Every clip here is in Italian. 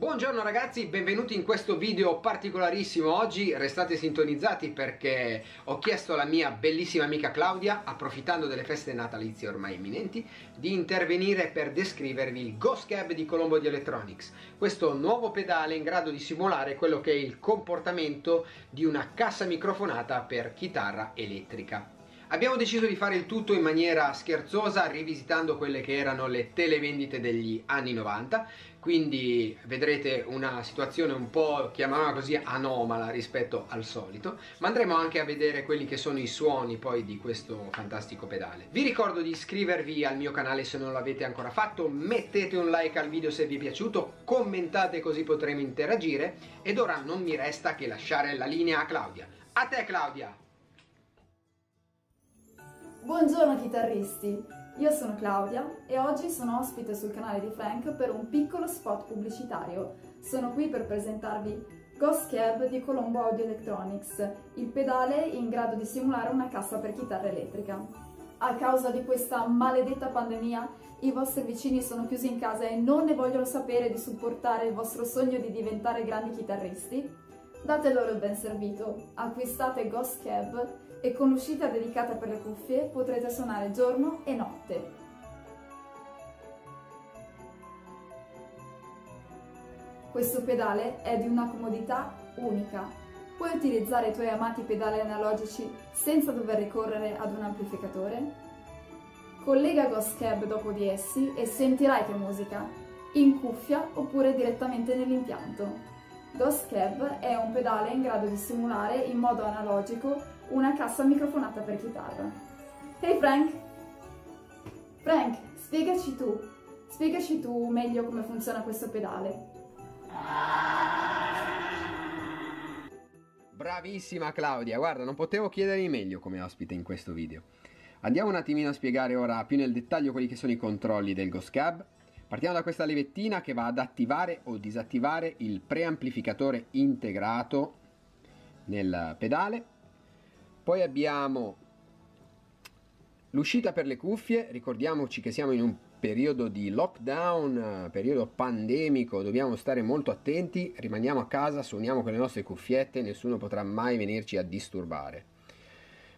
Buongiorno ragazzi, benvenuti in questo video particolarissimo. Oggi restate sintonizzati perché ho chiesto alla mia bellissima amica Claudia, approfittando delle feste natalizie ormai imminenti, di intervenire per descrivervi il Ghost Cab di Colombo Audio Electronics, questo nuovo pedale in grado di simulare quello che è il comportamento di una cassa microfonata per chitarra elettrica. Abbiamo deciso di fare il tutto in maniera scherzosa, rivisitando quelle che erano le televendite degli anni 90, quindi vedrete una situazione un po', chiamiamola così, anomala rispetto al solito, ma andremo anche a vedere quelli che sono i suoni poi di questo fantastico pedale. Vi ricordo di iscrivervi al mio canale se non l'avete ancora fatto, mettete un like al video se vi è piaciuto, commentate così potremo interagire, ed ora non mi resta che lasciare la linea a Claudia. A te Claudia! Buongiorno chitarristi, io sono Claudia e oggi sono ospite sul canale di Frank per un piccolo spot pubblicitario. Sono qui per presentarvi Ghost Cab di Colombo Audio Electronics, il pedale in grado di simulare una cassa per chitarra elettrica. A causa di questa maledetta pandemia, i vostri vicini sono chiusi in casa e non ne vogliono sapere di supportare il vostro sogno di diventare grandi chitarristi. Date loro il ben servito, acquistate Ghost Cab e con l'uscita dedicata per le cuffie potrete suonare giorno e notte. Questo pedale è di una comodità unica. Puoi utilizzare i tuoi amati pedali analogici senza dover ricorrere ad un amplificatore. Collega Ghost Cab dopo di essi e sentirai che musica, in cuffia oppure direttamente nell'impianto. Ghost Cab è un pedale in grado di simulare in modo analogico una cassa microfonata per chitarra. Hey Frank! Frank, spiegaci tu meglio come funziona questo pedale. Bravissima Claudia, guarda, non potevo chiedergli meglio come ospite in questo video. Andiamo un attimino a spiegare ora più nel dettaglio quelli che sono i controlli del Ghost Cab. Partiamo da questa levettina che va ad attivare o disattivare il preamplificatore integrato nel pedale. Poi abbiamo l'uscita per le cuffie, ricordiamoci che siamo in un periodo di lockdown, periodo pandemico, dobbiamo stare molto attenti, rimaniamo a casa, suoniamo con le nostre cuffiette, nessuno potrà mai venirci a disturbare.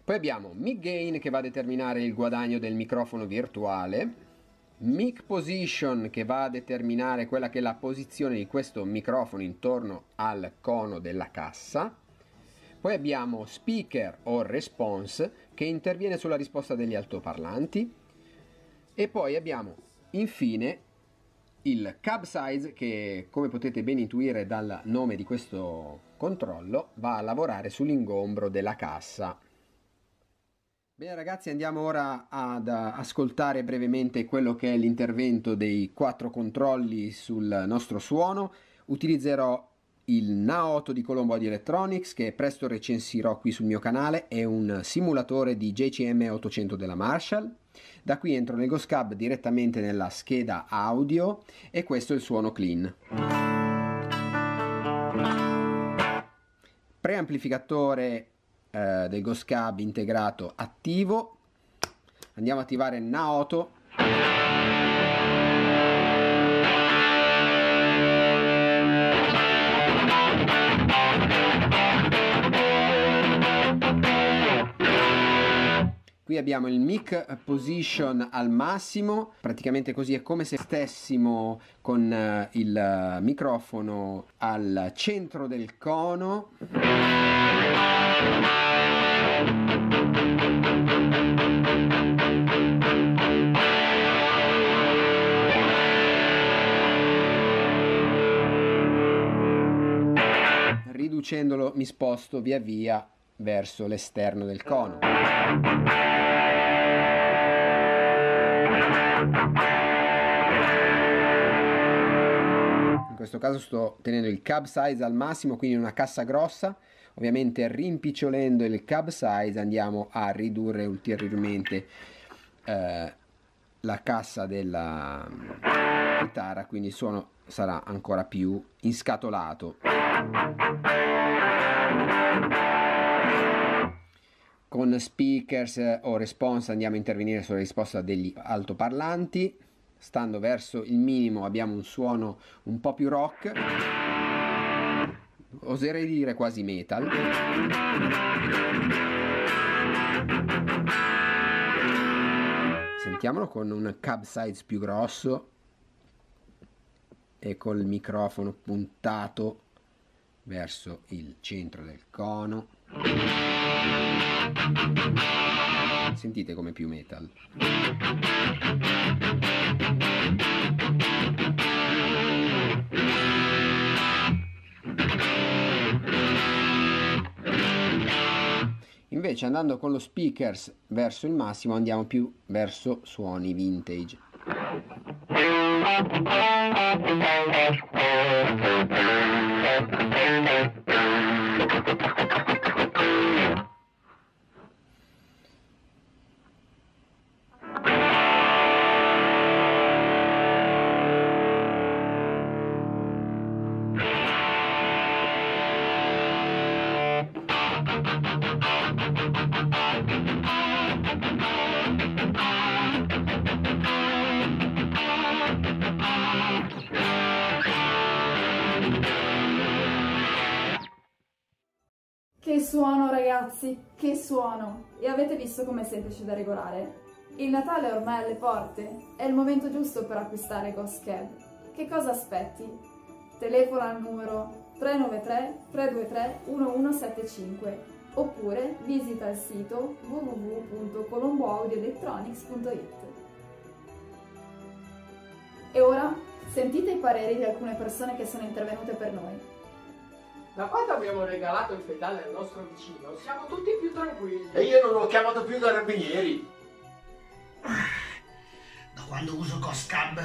Poi abbiamo mic gain che va a determinare il guadagno del microfono virtuale, mic position che va a determinare quella che è la posizione di questo microfono intorno al cono della cassa. Poi abbiamo speaker o response che interviene sulla risposta degli altoparlanti. E poi abbiamo infine il cab size che, come potete ben intuire dal nome di questo controllo, va a lavorare sull'ingombro della cassa. Bene ragazzi, andiamo ora ad ascoltare brevemente quello che è l'intervento dei quattro controlli sul nostro suono. Utilizzerò il Naoto di Colombo Audio Electronics, che presto recensirò qui sul mio canale, è un simulatore di JCM 800 della Marshall. Da qui entro nel Ghost Cab direttamente nella scheda audio e questo è il suono clean. Preamplificatore del Ghost Cab integrato attivo, andiamo a attivare Naoto. Qui abbiamo il mic position al massimo, praticamente così è come se stessimo con il microfono al centro del cono. Riducendolo mi sposto via via verso l'esterno del cono. In questo caso sto tenendo il cab size al massimo, quindi una cassa grossa. Ovviamente rimpicciolendo il cab size andiamo a ridurre ulteriormente la cassa della chitarra, quindi il suono sarà ancora più inscatolato. Con speakers o response andiamo a intervenire sulla risposta degli altoparlanti, stando verso il minimo abbiamo un suono un po' più rock, oserei dire quasi metal, sentiamolo con un cab size più grosso e col microfono puntato verso il centro del cono. Sentite come più metal. Invece andando con lo speakers verso il massimo andiamo più verso suoni vintage. Che suono ragazzi, che suono! E avete visto com'è semplice da regolare? Il Natale è ormai alle porte, è il momento giusto per acquistare Ghost Cab. Che cosa aspetti? Telefona al numero 393 323 1175 oppure visita il sito www.colomboaudioelectronics.it. E ora sentite i pareri di alcune persone che sono intervenute per noi. Da quando abbiamo regalato il fetale al nostro vicino, siamo tutti più tranquilli. E io non ho chiamato più i carabinieri. Da quando uso Ghost Cab,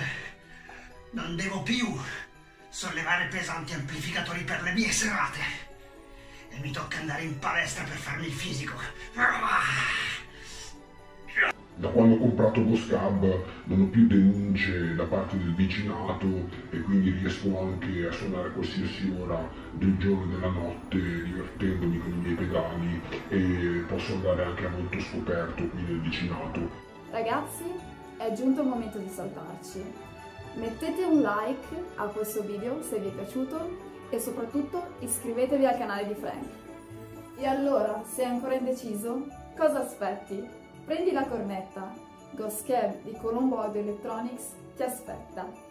non devo più sollevare pesanti amplificatori per le mie serate. E mi tocca andare in palestra per farmi il fisico. Da quando ho comprato Ghost Cab non ho più denunce da parte del vicinato e quindi riesco anche a suonare a qualsiasi ora del giorno e della notte divertendomi con i miei pedali e posso andare anche a molto scoperto qui nel vicinato. Ragazzi, è giunto il momento di salutarci. Mettete un like a questo video se vi è piaciuto e soprattutto iscrivetevi al canale di Frank. E allora, se sei ancora indeciso, cosa aspetti? Prendi la cornetta, Ghost Cab di Colombo Audio Electronics ti aspetta!